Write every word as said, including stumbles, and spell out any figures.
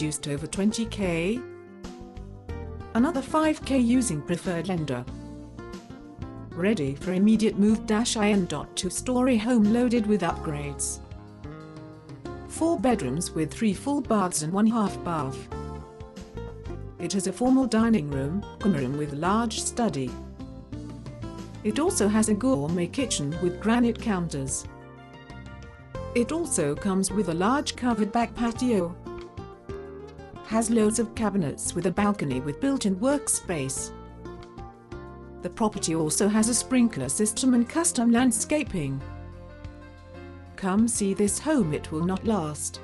reduced over twenty K, another five K using preferred lender. Ready for immediate move. In two-story home loaded with upgrades. Four bedrooms with three full baths and one half bath. It has a formal dining room, common room with large study. It also has a gourmet kitchen with granite counters. It also comes with a large covered back patio. Has loads of cabinets with a balcony with built-in workspace. The property also has a sprinkler system and custom landscaping. Come see this home, it will not last.